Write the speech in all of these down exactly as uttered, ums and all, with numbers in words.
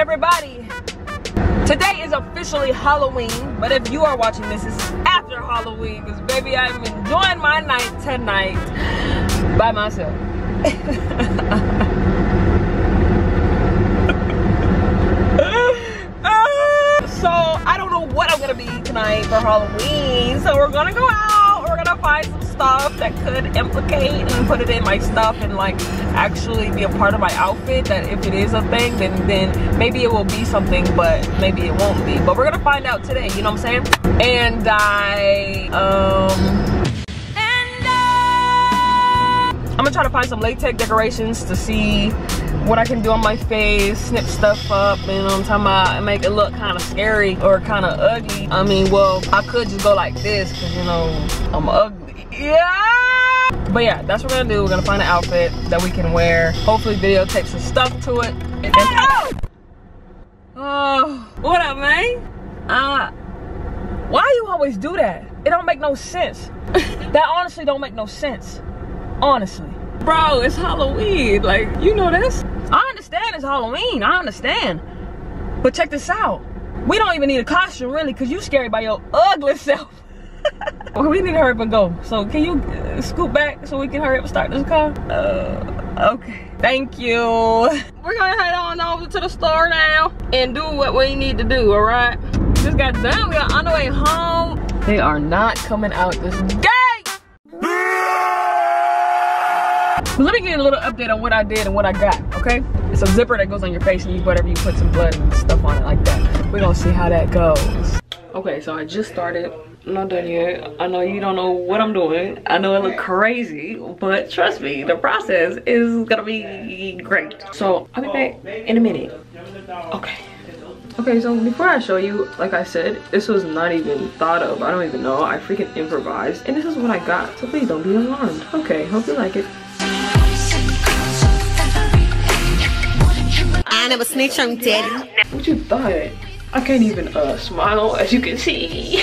everybody, today is officially Halloween, but if you are watching this, it's after Halloween, because baby, I'm enjoying my night tonight by myself. uh, so I don't know what I'm gonna be tonight for Halloween, so we're gonna go out, we're gonna find some stuff that could implicate and put it in my stuff and like actually be a part of my outfit, that if it is a thing, then then maybe it will be something, but maybe it won't be. But we're gonna find out today, you know what I'm saying? And I um I'm gonna try to find some latex decorations to see what I can do on my face, snip stuff up, and I'm talking about and make it look kind of scary or kind of ugly. I mean, well, I could just go like this because, you know, I'm ugly. Yeah! But yeah, that's what we're gonna do. We're gonna find an outfit that we can wear. Hopefully, videotape some stuff to it. And oh! Oh, what up, man? Uh, why you always do that? It don't make no sense. That honestly don't make no sense. Honestly, bro, it's Halloween, like, you know this. I understand it's Halloween, I understand, but check this out. We don't even need a costume, really, because you scared by your ugly self. We need to hurry up and go, so can you uh, scoot back so we can hurry up and start this car? Uh, okay, thank you. We're gonna head on over to the store now and do what we need to do, all right? Just got done, we are on the way home. They are not coming out this day. Let me give you a little update on what I did and what I got, okay? It's a zipper that goes on your face and you whatever you put some blood and stuff on it like that. We're gonna see how that goes. Okay, so I just started. I'm not done yet. I know you don't know what I'm doing. I know it looks crazy, but trust me, the process is gonna be great. So I'll be back in a minute. Okay. Okay, so before I show you, like I said, this was not even thought of. I don't even know. I freaking improvised. And this is what I got. So please don't be alarmed. Okay, hope you like it. I never snitch on daddy. What you thought? I can't even uh, smile, as you can see.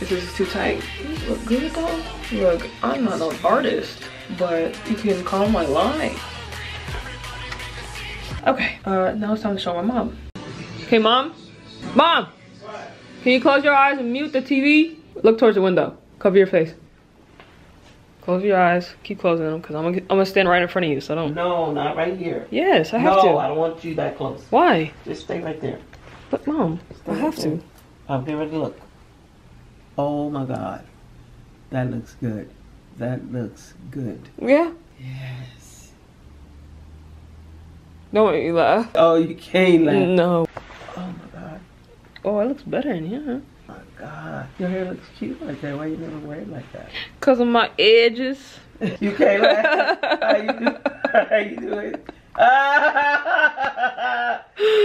This is too tight. You look good though. Look, I'm not an artist, but you can call my line. Okay, uh, now it's time to show my mom. Okay, mom? Mom! Can you close your eyes and mute the T V? Look towards the window. Cover your face. Close your eyes. Keep closing them, because I'm gonna, I'm gonna stand right in front of you, so don't. No, not right here. Yes, I have no, to. No, I don't want you that close. Why? Just stay right there. But Mom, stay I right have there. to. I'm getting ready to look. Oh my God. That looks good. That looks good. Yeah? Yes. Don't make me laugh. Oh, you can't laugh. No. Oh my God. Oh, it looks better in here, huh? Oh my God, your hair looks cute like that. Why you never wear it like that? Because of my edges. You can't laugh. How you do, how you do it?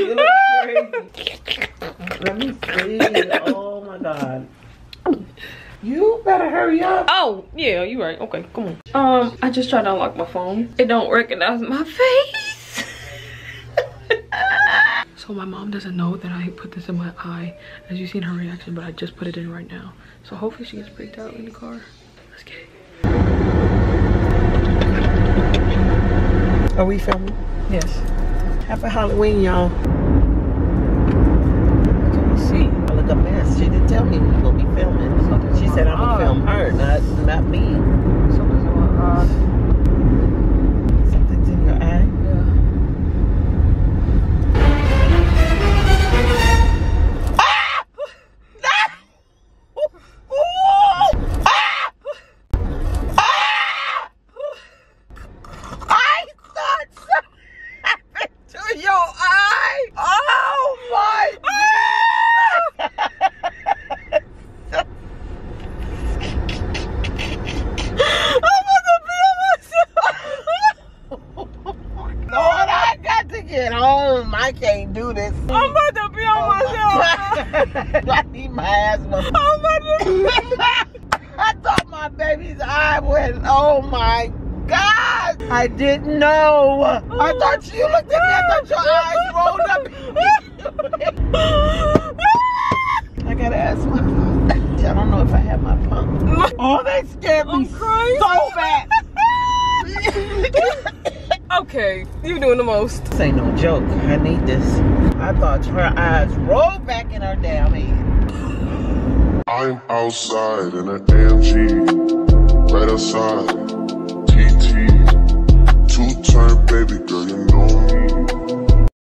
You look crazy. Let me see. Oh my God. You better hurry up. Oh, yeah, you're right. Okay, come on. Um, I just tried to unlock my phone. It don't recognize my face. So my mom doesn't know that I put this in my eye, as you've seen her reaction, but I just put it in right now. So hopefully she gets freaked out in the car. Let's get it. Are we filming? Yes. Happy Halloween, y'all. What can we see? I look up there. She didn't tell me we were gonna be filming. So she said I'm gonna eyes. film her, not not me. Something's in my eye. Something's in your eye? Yeah. I didn't know. I thought you looked at me. I thought your eyes rolled up. I gotta ask my mom. I don't know if I have my pump. Oh, they scared me so bad. Okay, you doing the most. This ain't no joke. I need this. I thought her eyes rolled back in her damn head. I'm outside in an A M G, right outside, T T, two-turn baby girl.